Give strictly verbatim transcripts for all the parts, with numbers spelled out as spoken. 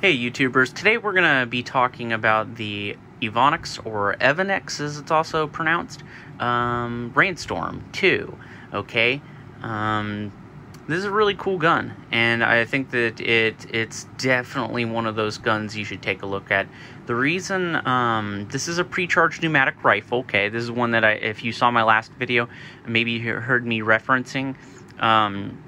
Hey YouTubers, today we're going to be talking about the Evanix, or Evanix as it's also pronounced, um, Rainstorm two, okay? Um, this is a really cool gun, and I think that it it's definitely one of those guns you should take a look at. The reason, um, this is a pre-charged pneumatic rifle, okay? This is one that I, if you saw my last video, maybe you heard me referencing, um...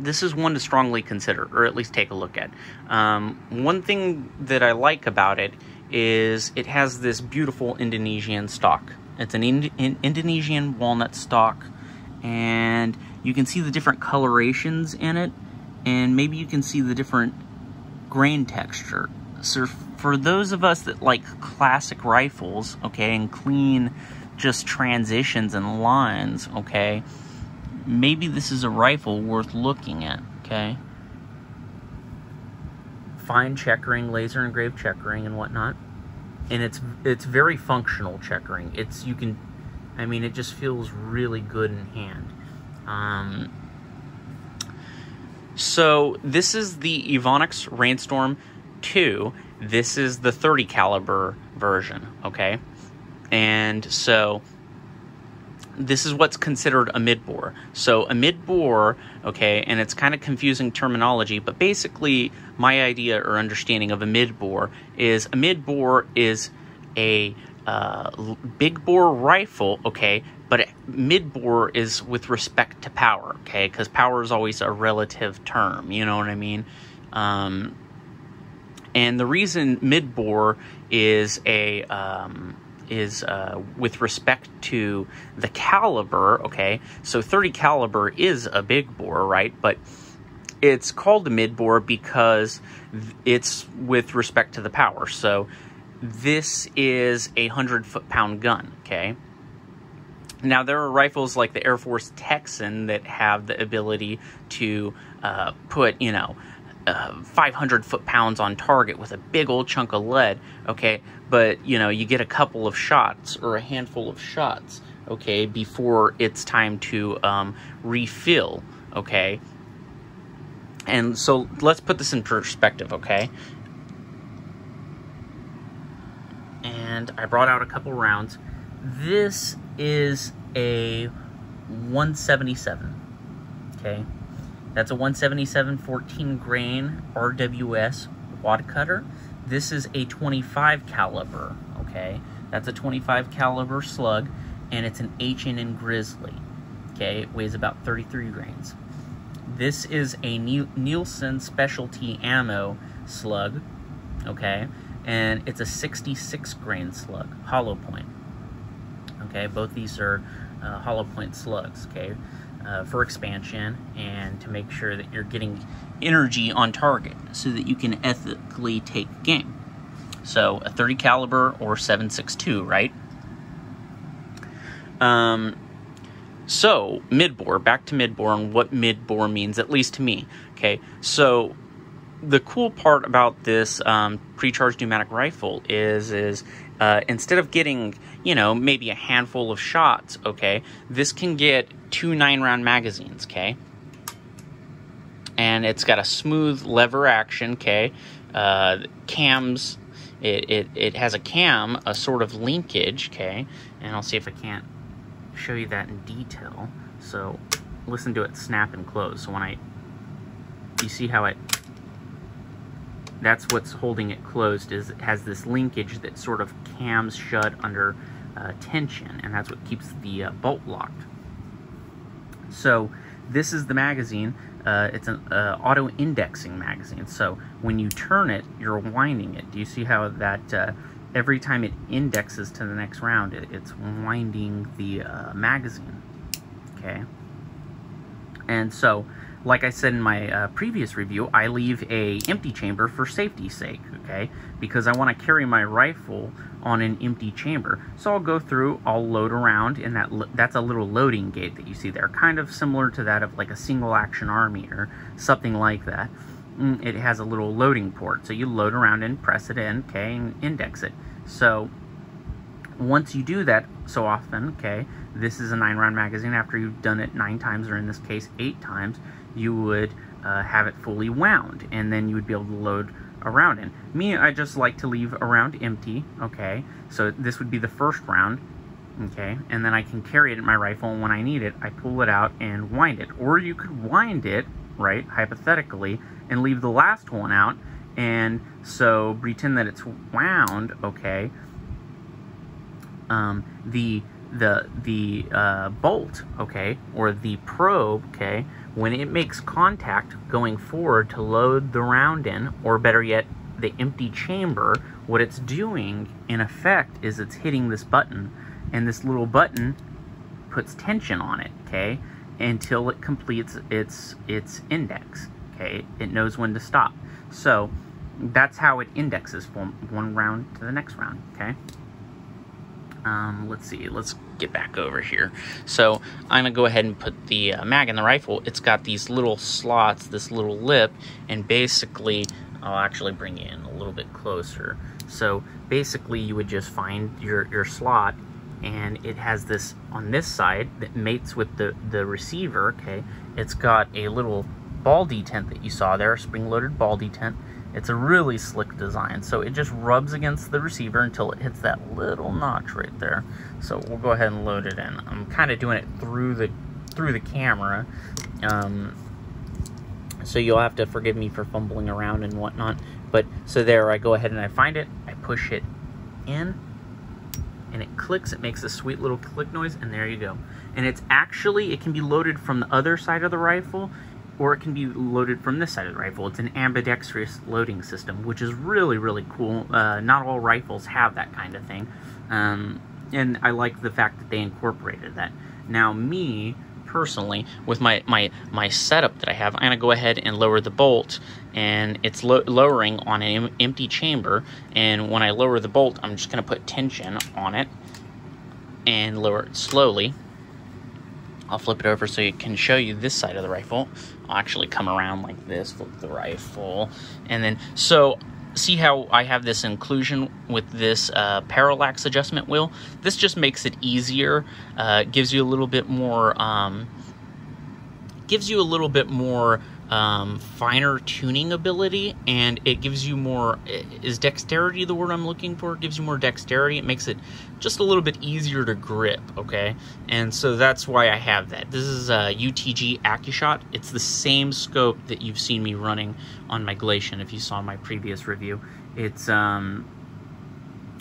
this is one to strongly consider, or at least take a look at. Um, one thing that I like about it is it has this beautiful Indonesian stock. It's an Ind in Indonesian walnut stock, and you can see the different colorations in it, and maybe you can see the different grain texture. So for those of us that like classic rifles, okay, and clean just transitions and lines, okay, maybe this is a rifle worth looking at, okay? Fine checkering, laser engraved checkering and whatnot. And it's it's very functional checkering. It's, you can, I mean, it just feels really good in hand. Um, so this is the Evanix Rainstorm two. This is the thirty caliber version, okay? And so this is what's considered a mid-bore. So a mid-bore, okay, and it's kind of confusing terminology, but basically my idea or understanding of a mid-bore is a mid-bore is a uh, big bore rifle, okay, but mid-bore is with respect to power, okay, because power is always a relative term, you know what I mean? Um, and the reason mid-bore is a... Um, is uh, with respect to the caliber, okay, so thirty caliber is a big bore, right, but it's called a mid-bore because it's with respect to the power. So this is a one hundred foot pound gun, okay? Now there are rifles like the Air Force Texan that have the ability to uh, put, you know, Uh, five hundred foot pounds on target with a big old chunk of lead, okay, but you know, you get a couple of shots or a handful of shots, okay, before it's time to um, refill, okay? And so let's put this in perspective, okay? And I brought out a couple rounds. This is a one seventy-seven, okay? That's a one seventy-seven fourteen grain R W S wad cutter. This is a twenty-five caliber, okay? That's a twenty-five caliber slug, and it's an H and N Grizzly, okay? It weighs about thirty-three grains. This is a Nielsen specialty ammo slug, okay? And it's a sixty-six grain slug, hollow point, okay? Both these are uh, hollow point slugs, okay? Uh, for expansion and to make sure that you're getting energy on target so that you can ethically take game. So a thirty caliber or seven six two, right? Um, so mid-bore, back to mid-bore and what mid-bore means, at least to me, okay? So the cool part about this um, pre-charged pneumatic rifle is, is uh, instead of getting, you know, maybe a handful of shots, okay, this can get two nine round magazines, okay? And it's got a smooth lever action, okay? Uh, cams, it, it, it has a cam, a sort of linkage, okay? And I'll see if I can't show you that in detail. So listen to it snap and close. So when I, you see how it, that's what's holding it closed, is it has this linkage that sort of cams shut under uh, tension, and that's what keeps the uh, bolt locked. So this is the magazine. Uh, it's an uh, auto-indexing magazine, so when you turn it, you're winding it. Do you see how that uh, every time it indexes to the next round, it, it's winding the uh, magazine, okay? And so, like I said in my uh, previous review, I leave a empty chamber for safety's sake, okay? Because I want to carry my rifle on an empty chamber. So I'll go through, I'll load around, and that that's a little loading gate that you see there, kind of similar to that of like a single action army or something like that. It has a little loading port, so you load around and press it in, okay, and index it. So once you do that so often, okay, this is a nine round magazine. After you've done it nine times, or in this case eight times, you would uh, have it fully wound, and then you would be able to load a round in. Me, I just like to leave a round empty, okay? So this would be the first round, okay? And then I can carry it in my rifle, and when I need it, I pull it out and wind it. Or you could wind it, right, hypothetically, and leave the last one out, and so pretend that it's wound, okay? Um, the the the uh, bolt, okay, or the probe, okay, when it makes contact going forward to load the round in, or better yet, the empty chamber, what it's doing in effect is it's hitting this button, and this little button puts tension on it, okay, until it completes its its index, okay? It knows when to stop. So that's how it indexes from one round to the next round, okay? Um, let's see, let's get back over here. So I'm gonna go ahead and put the uh, mag in the rifle. It's got these little slots, this little lip, and basically, I'll actually bring it in a little bit closer. So basically you would just find your, your slot, and it has this on this side that mates with the, the receiver, okay? It's got a little ball detent that you saw there, spring-loaded ball detent. It's a really slick design, so it just rubs against the receiver until it hits that little notch right there. So we'll go ahead and load it in. I'm kind of doing it through the through the camera, um, so you'll have to forgive me for fumbling around and whatnot. But so there, I go ahead and I find it, I push it in, and it clicks. It makes a sweet little click noise, and there you go. And it's actually, it can be loaded from the other side of the rifle, or it can be loaded from this side of the rifle. It's an ambidextrous loading system, which is really, really cool. Uh, not all rifles have that kind of thing. Um, and I like the fact that they incorporated that. Now, me, personally, with my, my, my setup that I have, I'm gonna go ahead and lower the bolt, and it's lo lowering on an em empty chamber, and when I lower the bolt, I'm just gonna put tension on it and lower it slowly. I'll flip it over so it can show you this side of the rifle. I'll actually come around like this, flip the rifle, and then, so, see how I have this inclusion with this uh, parallax adjustment wheel? This just makes it easier, uh, gives you a little bit more, um, gives you a little bit more um, finer tuning ability, and it gives you more, is dexterity the word I'm looking for? It gives you more dexterity. It makes it just a little bit easier to grip, okay? And so that's why I have that. This is a U T G AccuShot. It's the same scope that you've seen me running on my Glacian if you saw my previous review. It's um,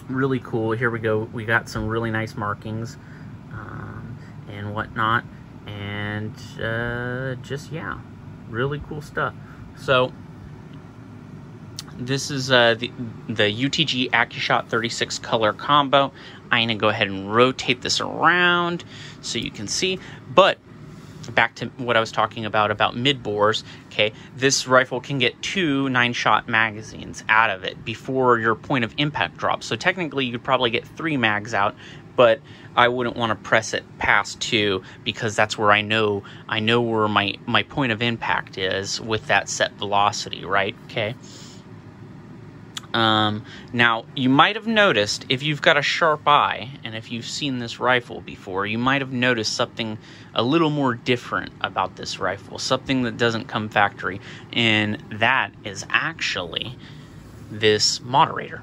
really cool. Here we go. We got some really nice markings um, and whatnot, and uh, just, yeah. Really cool stuff. So this is uh, the, the U T G AccuShot thirty-six color combo. I'm gonna go ahead and rotate this around so you can see. But back to what I was talking about, about mid-bores, okay? This rifle can get two nine-shot magazines out of it before your point of impact drops. So technically you could probably get three mags out, but I wouldn't want to press it past two, because that's where I know I know where my, my point of impact is with that set velocity, right? Okay. Um, now, you might have noticed, if you've got a sharp eye, and if you've seen this rifle before, you might have noticed something a little more different about this rifle, something that doesn't come factory, and that is actually this moderator.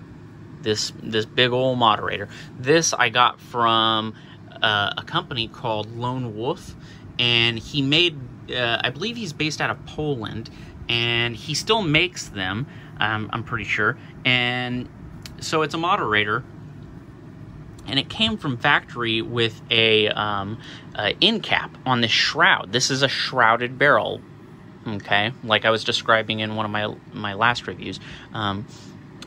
This this big old moderator. This I got from uh, a company called Lone Wolf, and he made, uh, I believe he's based out of Poland, and he still makes them, um, I'm pretty sure. And so it's a moderator, and it came from factory with a um, uh, end cap on the shroud. This is a shrouded barrel, okay? Like I was describing in one of my, my last reviews. Um,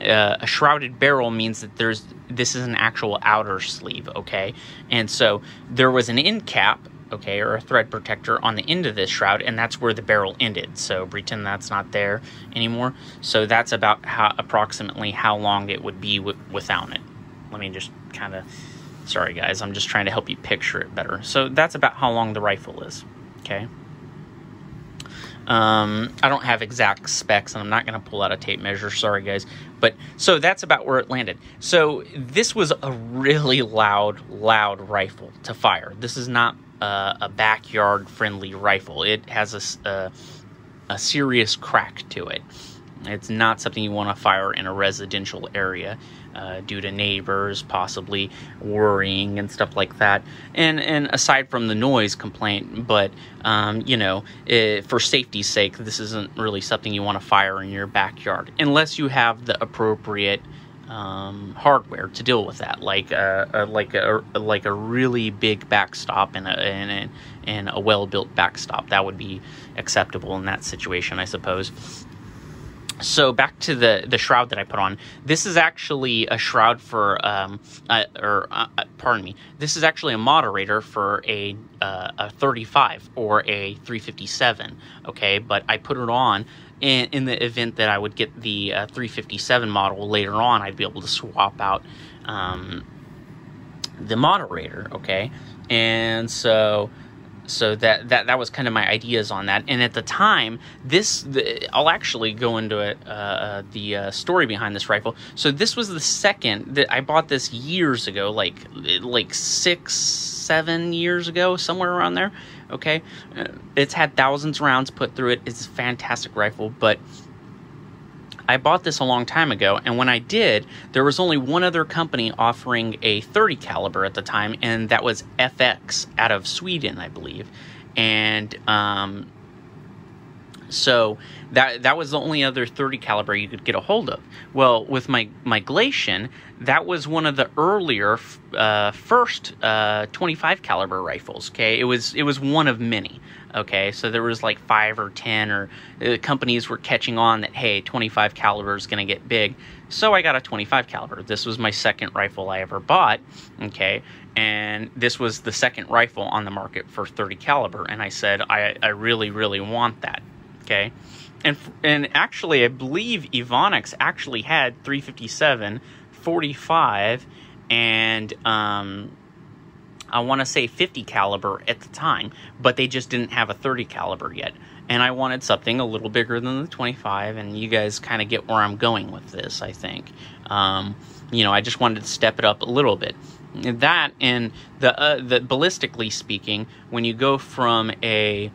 Uh, a shrouded barrel means that there's this is an actual outer sleeve, okay? And so there was an end cap, okay, or a thread protector on the end of this shroud, and that's where the barrel ended. So pretend that's not there anymore. So that's about how approximately how long it would be w without it. Let me just kind of, sorry guys, I'm just trying to help you picture it better. So that's about how long the rifle is, okay? Um, I don't have exact specs, and I'm not going to pull out a tape measure. Sorry, guys. But so that's about where it landed. So this was a really loud, loud rifle to fire. This is not uh, a backyard friendly rifle. It has a, uh, a serious crack to it. It's not something you want to fire in a residential area uh, due to neighbors possibly worrying and stuff like that. And and aside from the noise complaint, but, um, you know, it, for safety's sake, this isn't really something you want to fire in your backyard unless you have the appropriate um, hardware to deal with that, like a, a like a like a really big backstop and a and a, and a well-built backstop. That would be acceptable in that situation, I suppose. So back to the, the shroud that I put on. This is actually a shroud for, um, uh, or uh, pardon me, this is actually a moderator for a uh, a thirty-five or a three fifty-seven. Okay, but I put it on in, in the event that I would get the uh, three fifty-seven model later on. I'd be able to swap out um, the moderator. Okay, and so. So that, that that was kind of my ideas on that. And at the time, this the, I'll actually go into it, uh, the uh, story behind this rifle. So this was the second that I bought this years ago, like like six, seven years ago, somewhere around there. Okay, it's had thousands of rounds put through it. It's a fantastic rifle, but I bought this a long time ago, and when I did, there was only one other company offering a thirty caliber at the time, and that was F X out of Sweden, I believe. And um, so that that was the only other thirty caliber you could get a hold of. Well, with my my Glacian, that was one of the earlier uh, first uh, twenty-five caliber rifles. Okay, it was it was one of many. Okay, so there was like five or ten, or uh, companies were catching on that, hey, twenty-five caliber is going to get big. So I got a twenty-five caliber. This was my second rifle I ever bought, okay, and this was the second rifle on the market for thirty caliber, and I said, I, I really, really want that, okay? And, and actually, I believe Evanix actually had three fifty-seven, forty-five, and, um... I want to say fifty caliber at the time, but they just didn't have a thirty caliber yet. And I wanted something a little bigger than the twenty-five, and you guys kind of get where I'm going with this, I think. Um, you know, I just wanted to step it up a little bit. That, and the, uh, the ballistically speaking, when you go from a,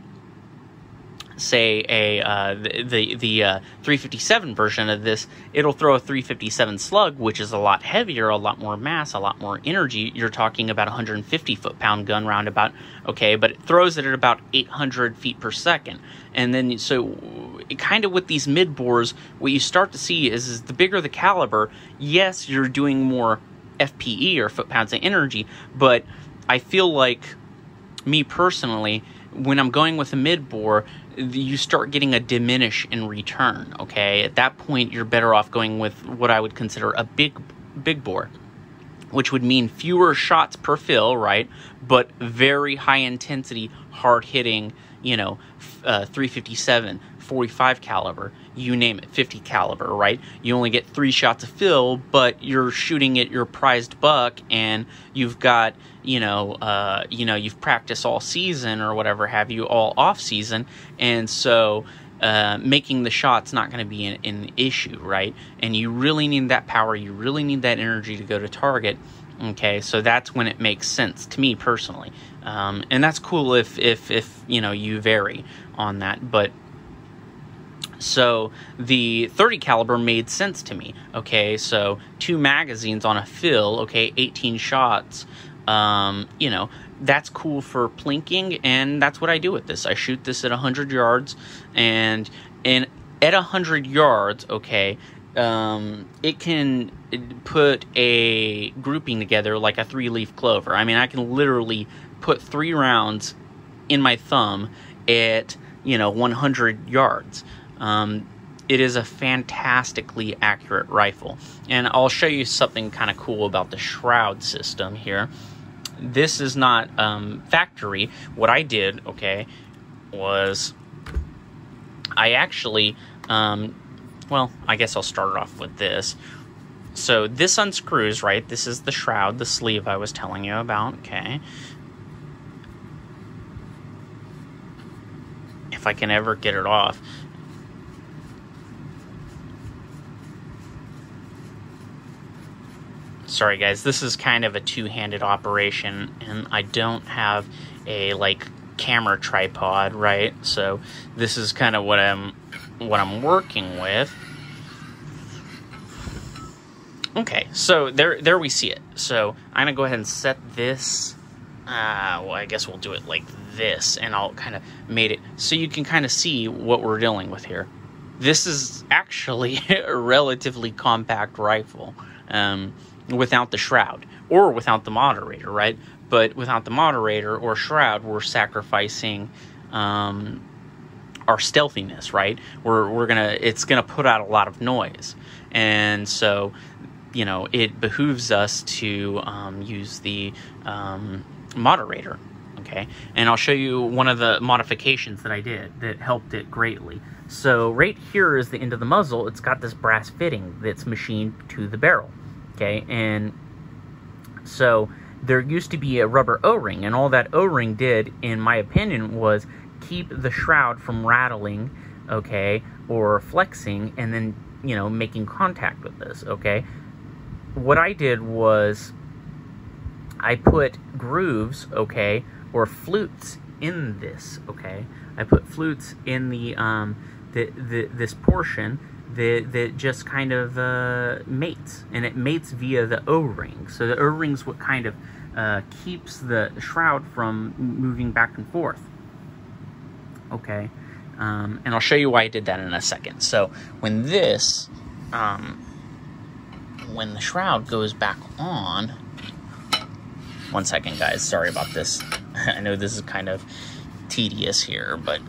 say, a uh, the, the, the uh, three fifty-seven version of this, it'll throw a three fifty-seven slug, which is a lot heavier, a lot more mass, a lot more energy. You're talking about one hundred fifty foot-pound gun roundabout, okay, but it throws it at about eight hundred feet per second. And then, so, kind of with these mid-bores, what you start to see is, is the bigger the caliber, yes, you're doing more F P E, or foot-pounds of energy, but I feel like, me personally, when I'm going with a mid-bore, you start getting a diminish in return, okay? At that point, you're better off going with what I would consider a big big bore, which would mean fewer shots per fill, right? But very high-intensity, hard-hitting, you know, uh, three fifty-seven, forty-five caliber, you name it, fifty caliber, right? You only get three shots of fill, but you're shooting at your prized buck, and you've got, you know, uh, you know, you've practiced all season or whatever have you, all off season, and so uh, making the shot's not going to be an, an issue, right? And you really need that power, you really need that energy to go to target. Okay, so that's when it makes sense to me personally, um, and that's cool if if if you know you vary on that, but. So the thirty caliber made sense to me. Okay, so two magazines on a fill, okay, eighteen shots. Um, you know, that's cool for plinking, and that's what I do with this. I shoot this at one hundred yards, and and at one hundred yards, okay, um, it can put a grouping together like a three-leaf clover. I mean, I can literally put three rounds in my thumb at, you know, one hundred yards. Um, it is a fantastically accurate rifle, and I'll show you something kind of cool about the shroud system here. This is not um, factory. What I did, okay, was I actually, um, well, I guess I'll start off with this. So this unscrews, right? This is the shroud, the sleeve I was telling you about, okay. If I can ever get it off. Sorry guys, this is kind of a two-handed operation, and I don't have a, like, camera tripod, right? So this is kind of what I'm what I'm working with. Okay, so there there we see it. So I'm gonna go ahead and set this. Uh, well, I guess we'll do it like this, and I'll kind of made it so you can kind of see what we're dealing with here. This is actually a relatively compact rifle um, without the shroud or without the moderator, right? But without the moderator or shroud, we're sacrificing um, our stealthiness, right? We're we're gonna it's gonna put out a lot of noise, and so you know it behooves us to um, use the um, moderator. Okay, and I'll show you one of the modifications that I did that helped it greatly. So right here is the end of the muzzle. It's got this brass fitting that's machined to the barrel. Okay, and so there used to be a rubber O-ring, and all that O-ring did, in my opinion, was keep the shroud from rattling, okay, or flexing, and then, you know, making contact with this, okay? What I did was I put grooves, okay, or flutes in this, okay? I put flutes in the, um, the, the this portion that, that just kind of uh, mates, and it mates via the O-ring. So the O-ring's what kind of uh, keeps the shroud from moving back and forth. Okay, um, and I'll show you why I did that in a second. So when this, um, when the shroud goes back on, one second guys, sorry about this. I know this is kind of tedious here, but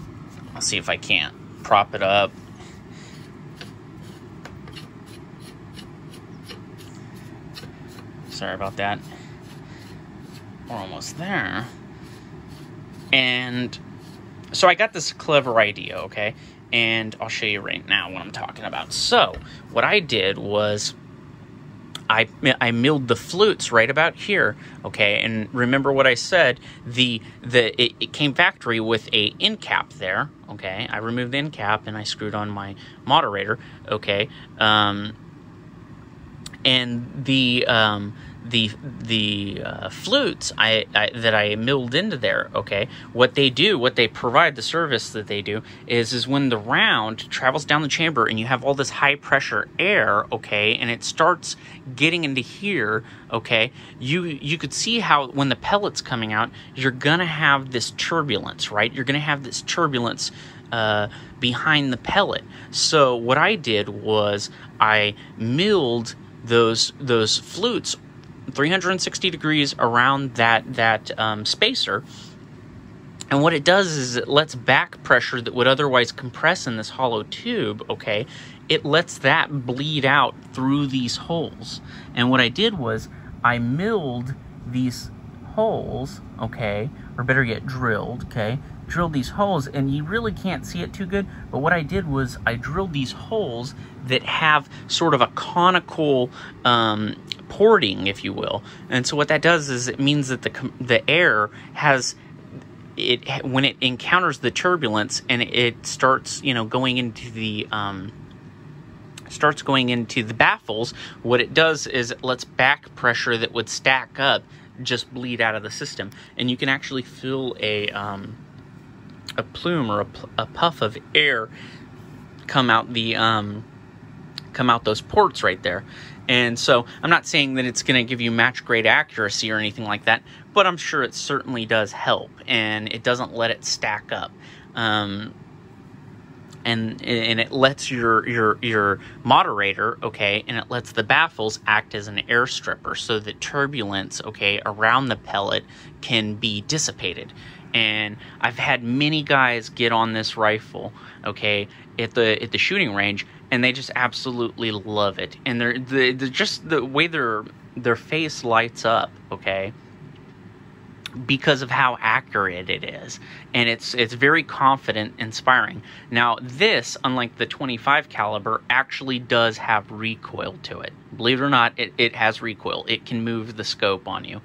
I'll see if I can't prop it up. Sorry about that. We're almost there. And so I got this clever idea, okay? And I'll show you right now what I'm talking about. So what I did was I, I milled the flutes right about here, okay? And remember what I said, the the it, it came factory with a end cap there, okay? I removed the end cap and I screwed on my moderator, okay? Um, and the um, the the uh, flutes I, I that I milled into there, okay, what they do, what they provide, the service that they do is is when the round travels down the chamber and you have all this high pressure air, okay, and it starts getting into here, okay, you you could see how when the pellet's coming out, you're gonna have this turbulence, right? You're gonna have this turbulence uh, behind the pellet. So what I did was I milled those those flutes three hundred sixty degrees around that that um, spacer, and what it does is it lets back pressure that would otherwise compress in this hollow tube, okay, it lets that bleed out through these holes. And what I did was I milled these holes, okay, or better yet drilled, okay, drilled these holes, and you really can't see it too good, but what I did was I drilled these holes that have sort of a conical um, porting, if you will. And so what that does is it means that the the air has it when it encounters the turbulence and it starts, you know, going into the um, starts going into the baffles. What it does is it lets back pressure that would stack up just bleed out of the system, and you can actually feel a um, a plume or a, a puff of air come out the um, come out those ports right there. And so I'm not saying that it's going to give you match grade accuracy or anything like that, but I'm sure it certainly does help, and it doesn't let it stack up, um, and and it lets your your your moderator, okay, and it lets the baffles act as an air stripper, so the turbulence, okay, around the pellet can be dissipated. And I've had many guys get on this rifle, okay, at the at the shooting range, and they just absolutely love it. And they're, they're just the way their their face lights up, okay, because of how accurate it is, and it's it's very confident, inspiring. Now this, unlike the twenty-five caliber, actually does have recoil to it. Believe it or not, it it has recoil. It can move the scope on you.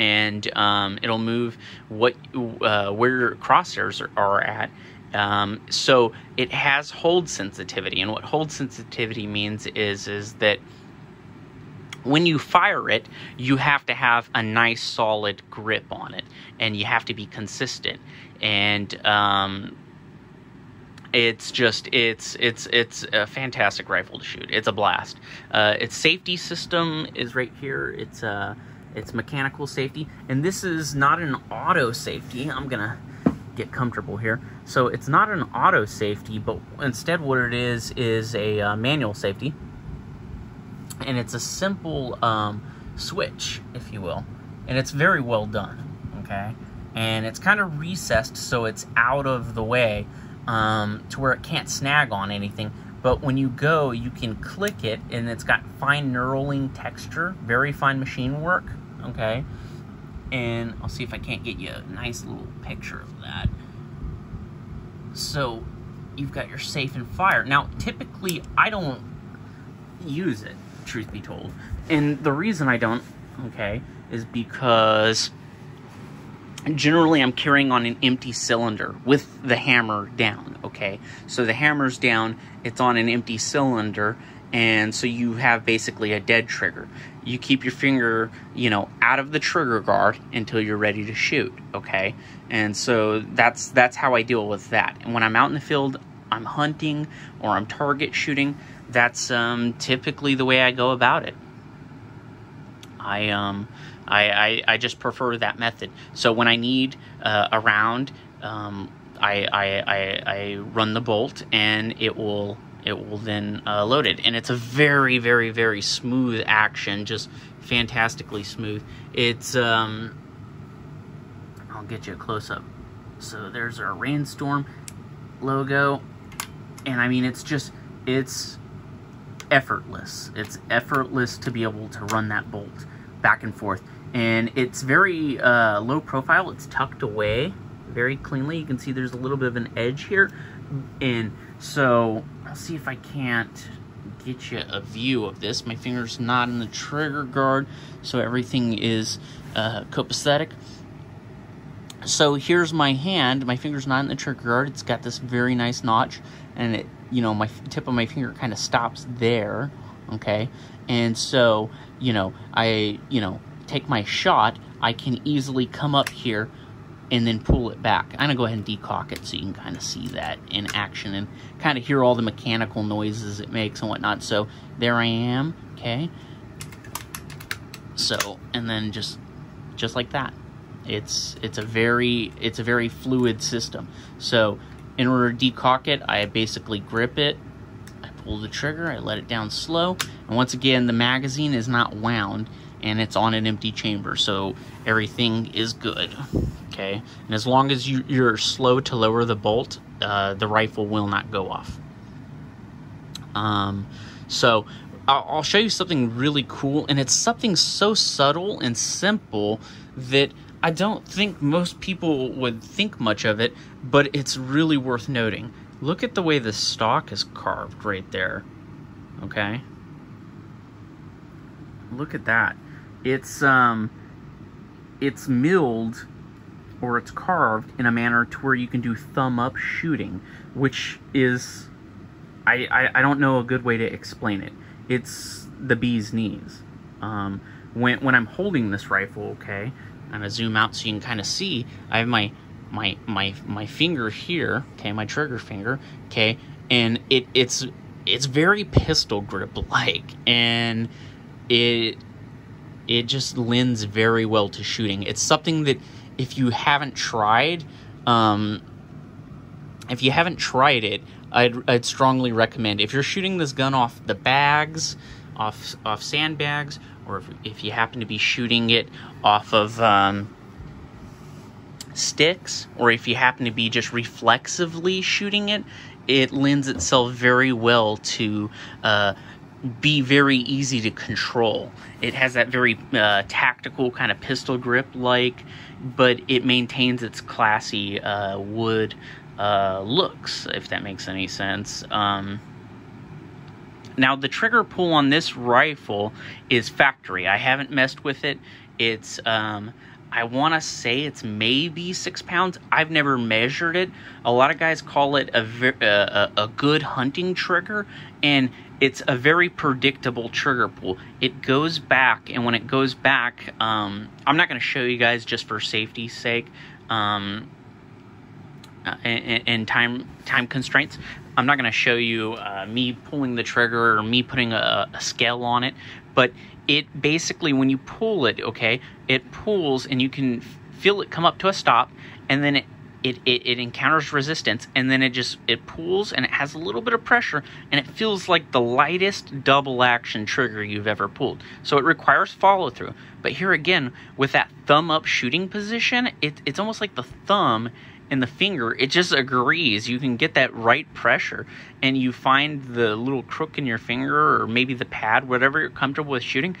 And um, it'll move what uh, where your crosshairs are, are at. Um, so it has hold sensitivity, and what hold sensitivity means is is that when you fire it, you have to have a nice solid grip on it, and you have to be consistent. And um, it's just it's it's it's a fantastic rifle to shoot. It's a blast. Uh, its safety system is right here. It's a uh, it's mechanical safety, and this is not an auto safety. I'm gonna get comfortable here. So it's not an auto safety, but instead what it is is a uh, manual safety. And it's a simple um, switch, if you will, and it's very well done, okay? And it's kind of recessed, so it's out of the way um, to where it can't snag on anything. But when you go, you can click it, and it's got fine knurling texture, very fine machine work, okay? And I'll see if I can't get you a nice little picture of that. So you've got your safe and fire. Now, typically, I don't use it, truth be told. And the reason I don't, okay, is because generally I'm carrying on an empty cylinder with the hammer down, okay? So the hammer's down, it's on an empty cylinder, and so you have basically a dead trigger. You keep your finger, you know, out of the trigger guard until you're ready to shoot, okay? And so that's that's how I deal with that. And when I'm out in the field, I'm hunting or I'm target shooting, that's um, typically the way I go about it. I, um, I, I, I just prefer that method. So when I need uh, a round, um, I, I, I, I run the bolt, and it will it will then uh, load it. And it's a very, very, very smooth action, just fantastically smooth. It's um, I'll get you a close up. So there's our Rainstorm logo, and I mean it's just it's. effortless. It's effortless to be able to run that bolt back and forth. And it's very uh, low profile. It's tucked away very cleanly. You can see there's a little bit of an edge here. And so I'll see if I can't get you a view of this. My finger's not in the trigger guard, so everything is uh, copacetic. So here's my hand. My finger's not in the trigger guard. It's got this very nice notch, and it, you know, my tip of my finger kind of stops there, okay? And so, you know, I, you know, take my shot, I can easily come up here and then pull it back. I'm going to go ahead and decock it so you can kind of see that in action and kind of hear all the mechanical noises it makes and whatnot. So there I am, okay? So, and then just, just like that. It's, it's a very, it's a very fluid system. So in order to decock it, I basically grip it, I pull the trigger, I let it down slow, and once again, the magazine is not wound, and it's on an empty chamber, so everything is good, okay? And as long as you, you're slow to lower the bolt, uh, the rifle will not go off. Um, so, I'll, I'll show you something really cool, and it's something so subtle and simple that I don't think most people would think much of it, but it's really worth noting. Look at the way the stock is carved right there, okay? Look at that. It's, um, it's milled, or it's carved in a manner to where you can do thumb-up shooting, which is, I, I, I don't know a good way to explain it. It's the bee's knees. Um, when, when I'm holding this rifle, okay, I'm gonna zoom out so you can kind of see. I have my my my my finger here, okay, my trigger finger, okay, and it it's it's very pistol grip like, and it it just lends very well to shooting. It's something that if you haven't tried, um, if you haven't tried it, I'd I'd strongly recommend. If you're shooting this gun off the bags, off off sandbags, or if, if you happen to be shooting it off of um, sticks, or if you happen to be just reflexively shooting it, it lends itself very well to uh, be very easy to control. It has that very uh, tactical kind of pistol grip-like, but it maintains its classy uh, wood uh, looks, if that makes any sense. Um, Now, the trigger pull on this rifle is factory. I haven't messed with it. It's, um, I want to say it's maybe six pounds. I've never measured it. A lot of guys call it a, a, a good hunting trigger, and it's a very predictable trigger pull. It goes back, and when it goes back, um, I'm not going to show you guys just for safety's sake, um, uh, and, and time time constraints. I'm not going to show you uh, me pulling the trigger or me putting a, a scale on it, but it basically, when you pull it, okay, it pulls, and you can feel it come up to a stop, and then it It, it, it encounters resistance, and then it just it pulls, and it has a little bit of pressure, and it feels like the lightest double action trigger you've ever pulled. So it requires follow through. But here again, with that thumb up shooting position, it, it's almost like the thumb and the finger, it just agrees. You can get that right pressure, and you find the little crook in your finger, or maybe the pad, whatever you're comfortable with shooting,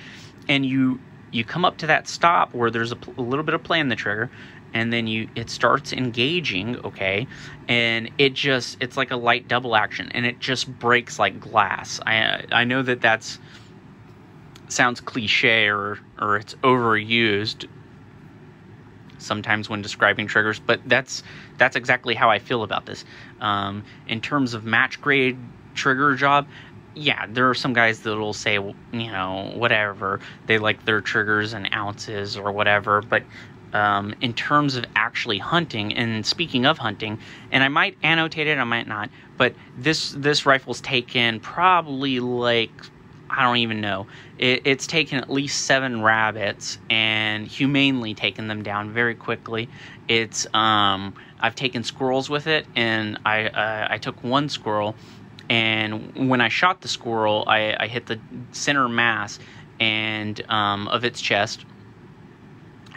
and you you come up to that stop where there's a, a little bit of play in the trigger, and then you it starts engaging, okay, and it just it's like a light double action, and it just breaks like glass. I I know that that's sounds cliche, or or it's overused sometimes when describing triggers, but that's that's exactly how I feel about this. Um, in terms of match grade trigger job, yeah, there are some guys that'll say, you know, whatever, they like their triggers and ounces or whatever, but um, in terms of actually hunting, and speaking of hunting, and I might annotate it, I might not, but this this rifle's taken probably like, I don't even know, it, it's taken at least seven rabbits and humanely taken them down very quickly. It's um, I've taken squirrels with it, and I uh, I took one squirrel. And when I shot the squirrel, I, I hit the center mass and um, of its chest,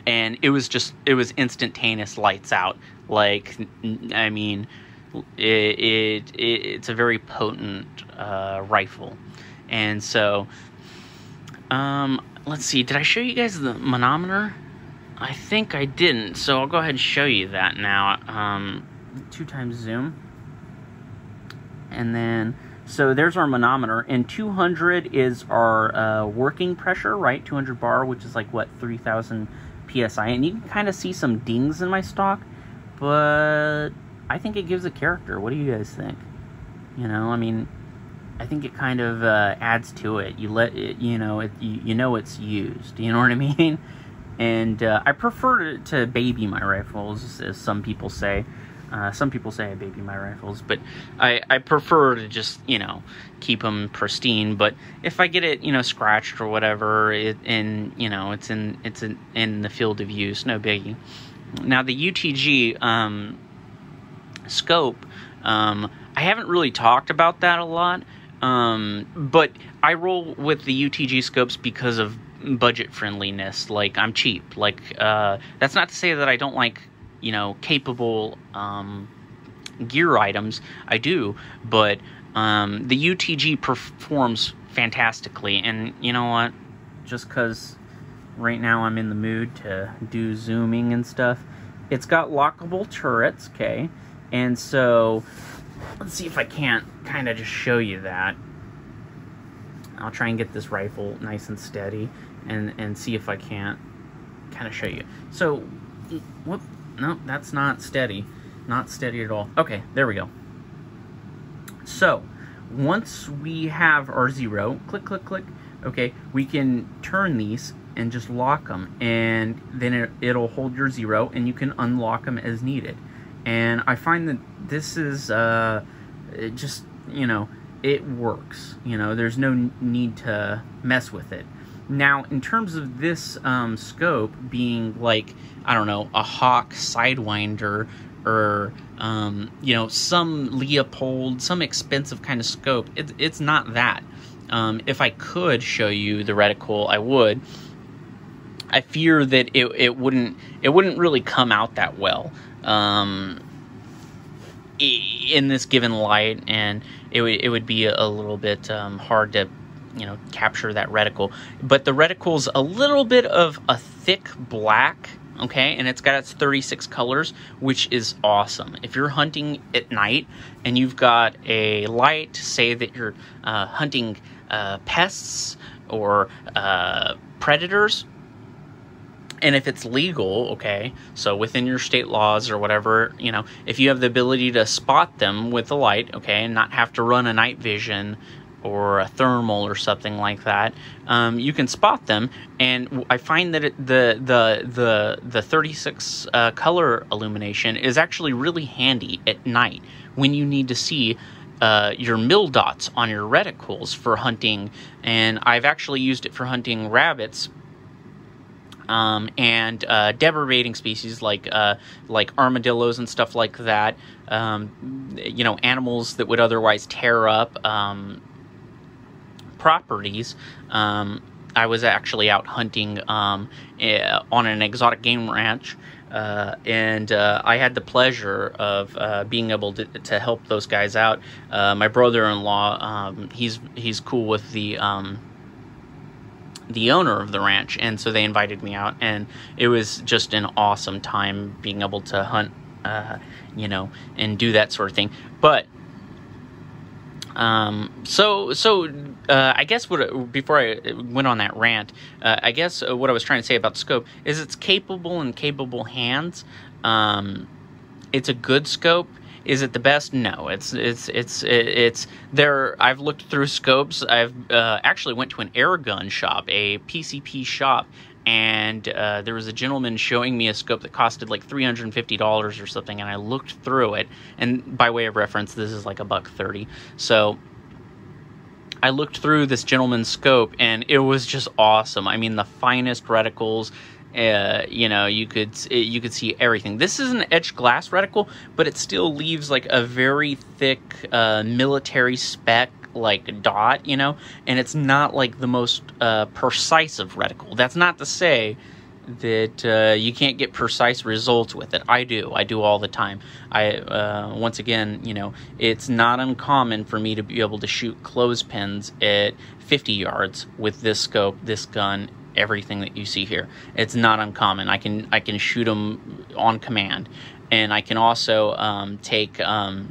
and it was just it was instantaneous lights out. Like, I mean, it, it, it it's a very potent uh, rifle, and so um, let's see. Did I show you guys the manometer? I think I didn't. So I'll go ahead and show you that now. Um, two times zoom. And then, so there's our manometer, and two hundred is our uh, working pressure, right? two hundred bar, which is like, what, three thousand P S I. And you can kind of see some dings in my stock, but I think it gives a character. What do you guys think? You know, I mean, I think it kind of uh, adds to it. You let it, you know, it, you, you know it's used. You know what I mean? And uh, I prefer to, to baby my rifles, as some people say. Uh, some people say I baby my rifles, but I, I prefer to just, you know, keep them pristine. But if I get it, you know, scratched or whatever, it, and, you know, it's in it's in, in the field of use, no biggie. Now, the U T G um, scope, um, I haven't really talked about that a lot, um, but I roll with the U T G scopes because of budget friendliness. Like, I'm cheap. Like, uh, that's not to say that I don't like, you know, capable um, gear items. I do, but um, the U T G performs fantastically, and you know what? Just because right now I'm in the mood to do zooming and stuff, it's got lockable turrets, okay? And so, let's see if I can't kind of just show you that. I'll try and get this rifle nice and steady, and, and see if I can't kind of show you. So, whoop. No, that's not steady. Not steady at all. Okay, there we go. So, once we have our zero, click, click, click, okay, we can turn these and just lock them. And then it, it'll hold your zero, and you can unlock them as needed. And I find that this is uh, it just, you know, it works. You know, there's no need to mess with it. Now, in terms of this um, scope being like, I don't know, a Hawk Sidewinder, or, um, you know, some Leopold, some expensive kind of scope, it, it's not that. Um, if I could show you the reticle, I would. I fear that it, it wouldn't it wouldn't really come out that well um, in this given light, and it, it would be a little bit um, hard to, you know, capture that reticle. But the reticle's a little bit of a thick black, okay, and it's got its thirty-six colors, which is awesome. If you're hunting at night and you've got a light, say that you're uh, hunting uh, pests or uh, predators, and if it's legal, okay, so within your state laws or whatever, you know, if you have the ability to spot them with the light, okay, and not have to run a night vision or a thermal or something like that, um, you can spot them. And I find that it, the the the the thirty-six uh, color illumination is actually really handy at night when you need to see Uh, your mill dots on your reticles for hunting, and I've actually used it for hunting rabbits um, and uh, debridating species like uh, like armadillos and stuff like that. Um, you know, animals that would otherwise tear up um, properties. Um, I was actually out hunting um, on an exotic game ranch. Uh, and uh, I had the pleasure of uh, being able to, to help those guys out. Uh, my brother-in-law, um, he's he's cool with the um, the owner of the ranch, and so they invited me out, and it was just an awesome time being able to hunt, uh, you know, and do that sort of thing. But um, so so uh, I guess what before I went on that rant, uh, I guess what I was trying to say about the scope is it's capable in capable hands. Um, it's a good scope. Is it the best? No. It's it's it's it's there. I've looked through scopes. I've uh, actually went to an air gun shop, a P C P shop, and uh, there was a gentleman showing me a scope that costed like three hundred fifty dollars or something, and I looked through it, and by way of reference, this is like a buck thirty. So I looked through this gentleman's scope, and it was just awesome. I mean, the finest reticles. Uh, you know, you could you could see everything. This is an etched glass reticle, but it still leaves like a very thick uh, military speck like dot, you know, and it's not like the most uh, precise of reticle. That's not to say that uh, you can't get precise results with it. I do. I do all the time. I uh, once again, you know, it's not uncommon for me to be able to shoot clothespins at fifty yards with this scope, this gun, everything that you see here. It's not uncommon. I can I can shoot them on command, and I can also um, take um,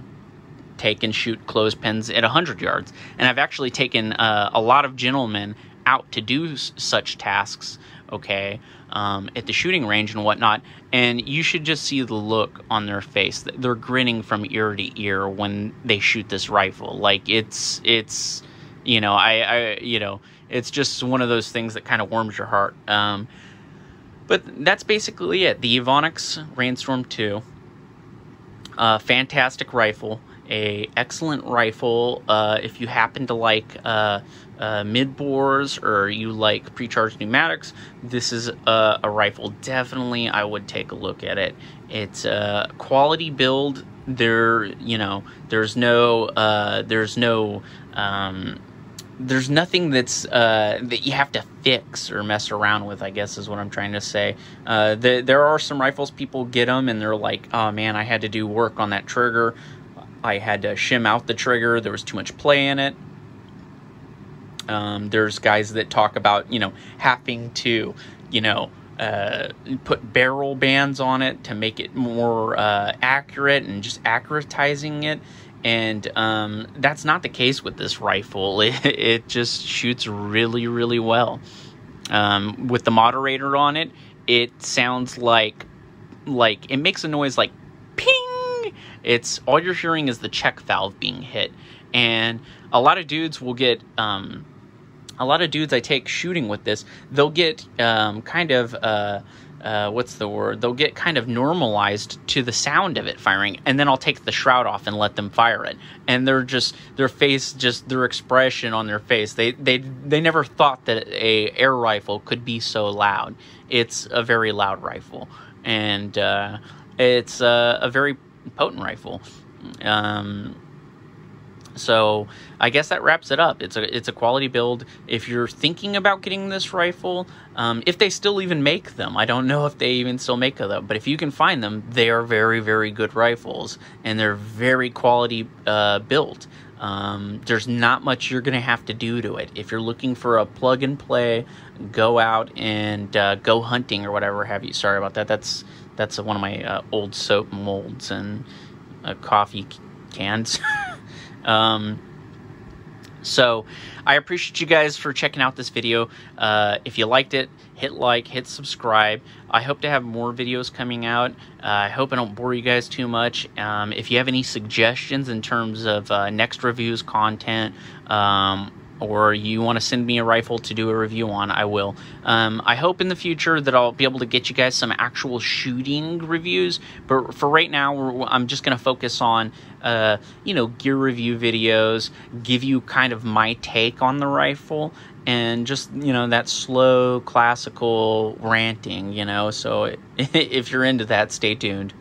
take and shoot clothespins at one hundred yards. And I've actually taken uh, a lot of gentlemen out to do s such tasks. Okay, um, at the shooting range and whatnot, and you should just see the look on their face. They're grinning from ear to ear when they shoot this rifle. Like it's it's you know I I you know it's just one of those things that kind of warms your heart. Um, but that's basically it. The Evanix Rainstorm two, uh, fantastic rifle, a excellent rifle. Uh, if you happen to like Uh, Uh, mid-bores, or you like pre-charged pneumatics, this is a, a rifle. Definitely, I would take a look at it. It's a uh, quality build. There, you know, there's no, uh, there's no, um, there's nothing that's uh, that you have to fix or mess around with, I guess is what I'm trying to say. Uh, the, there are some rifles people get them and they're like, oh man, I had to do work on that trigger. I had to shim out the trigger. There was too much play in it. Um, there's guys that talk about, you know, having to, you know, uh, put barrel bands on it to make it more uh, accurate and just accuratizing it. And um, that's not the case with this rifle. It, it just shoots really, really well. Um, with the moderator on it, it sounds like, like, it makes a noise like ping. It's all you're hearing is the check valve being hit. And a lot of dudes will get, um, a lot of dudes I take shooting with this, they'll get um, kind of, uh, uh, what's the word? They'll get kind of normalized to the sound of it firing, and then I'll take the shroud off and let them fire it. And they're just, their face, just their expression on their face, they they, they never thought that a air rifle could be so loud. It's a very loud rifle, and uh, it's uh, a very potent rifle. Um... So I guess that wraps it up. It's a it's a quality build. If you're thinking about getting this rifle, um, if they still even make them, I don't know if they even still make them, but if you can find them, they are very, very good rifles, and they're very quality uh, built. Um, there's not much you're going to have to do to it. If you're looking for a plug and play, go out and uh, go hunting or whatever have you. Sorry about that. That's that's one of my uh, old soap molds and uh, coffee cans. Um, So I appreciate you guys for checking out this video. Uh, if you liked it, hit like, hit subscribe. I hope to have more videos coming out. Uh, I hope I don't bore you guys too much. Um, if you have any suggestions in terms of uh, next reviews content, um, or you want to send me a rifle to do a review on, I will. Um, I hope in the future that I'll be able to get you guys some actual shooting reviews, but for right now, we're, I'm just going to focus on, uh, you know, gear review videos, give you kind of my take on the rifle, and just, you know, that slow, classical ranting, you know, so it, if you're into that, stay tuned.